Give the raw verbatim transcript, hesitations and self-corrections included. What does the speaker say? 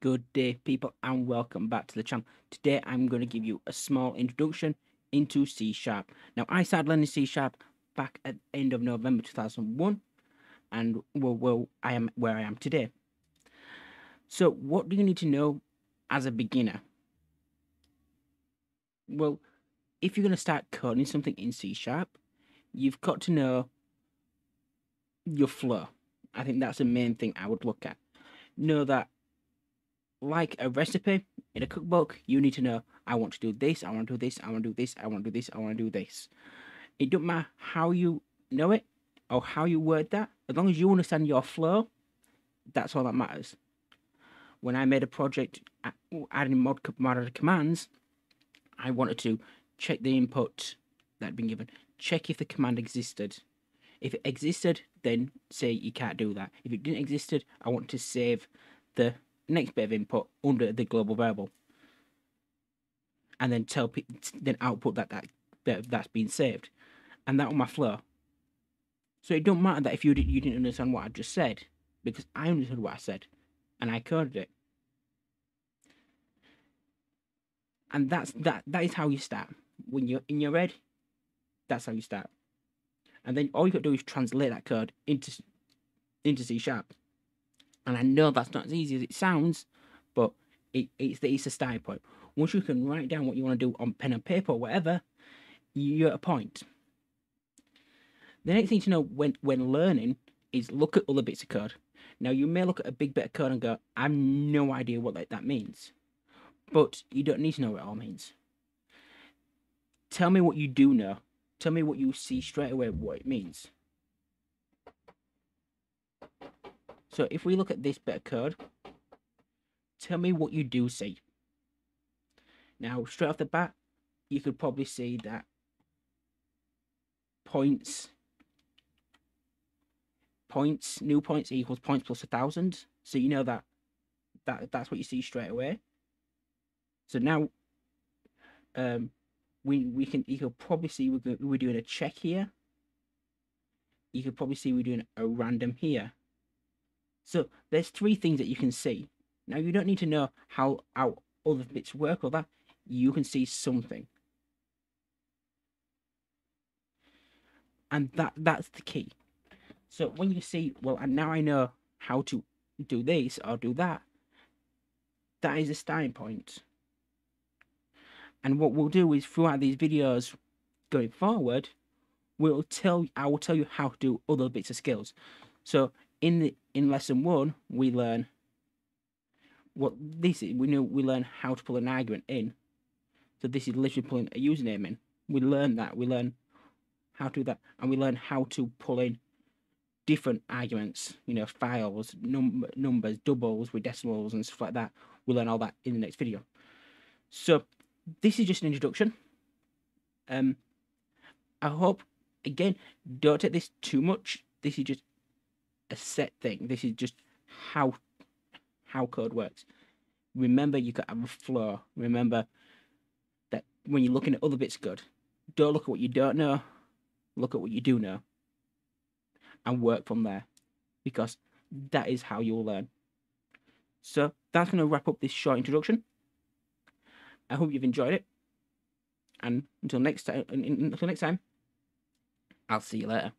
Good day, people, and welcome back to the channel. Today I'm going to give you a small introduction into C sharp. Now, I started learning C sharp back at the end of November two thousand one, and well, well, I am where I am today. So what do you need to know as a beginner? Well, if you're going to start coding something in C sharp, you've got to know your flow. I think that's the main thing I would look at. Know that, like a recipe in a cookbook, you need to know, I want to do this, I want to do this, I want to do this, I want to do this, I want to do this. It doesn't matter how you know it or how you word that. As long as you understand your flow, that's all that matters. When I made a project adding mod commands, I wanted to check the input that had been given. Check if the command existed. If it existed, then say you can't do that. If it didn't exist, I want to save the next bit of input under the global variable, and then tell then output that that, that that's been saved, and that on my flow. So it don't matter that if you did, you didn't understand what I just said, because I understood what I said, and I coded it, and that's that. That is how you start. When you're in your head, that's how you start, and then all you got to do is translate that code into into C sharp. And I know that's not as easy as it sounds, but it, it's, the, it's a starting point. Once you can write down what you want to do on pen and paper or whatever, you're at a point. The next thing to know when, when learning is look at other bits of code. Now, you may look at a big bit of code and go, I have no idea what that, that means. But you don't need to know what it all means. Tell me what you do know. Tell me what you see straight away, what it means. So if we look at this bit of code, tell me what you do see. Now, straight off the bat, you could probably see that points, points, new points equals points plus a thousand. So you know that, that that's what you see straight away. So now um, we, we can, you could probably see we're, we're doing a check here. You could probably see we're doing a random here. So there's three things that you can see. Now, you don't need to know how how other bits work or that. You can see something, and that that's the key. So when you see, well, and now I know how to do this or do that. That is a starting point. And what we'll do is throughout these videos going forward, we'll tell I will tell you how to do other bits of skills. So in the in lesson one, we learn what this is. We know we learn how to pull an argument in. So this is literally pulling a username in. We learn that. We learn how to do that, and we learn how to pull in different arguments. You know, files, num numbers, doubles with decimals and stuff like that. We'll learn all that in the next video. So this is just an introduction. Um, I hope, again, don't take this too much. This is just a set thing. This is just how how code works. Remember, you got to have a flow. Remember that when you're looking at other bits of code, don't look at what you don't know. Look at what you do know, and work from there, because that is how you'll learn. So that's going to wrap up this short introduction. I hope you've enjoyed it, and until next time, until next time, I'll see you later.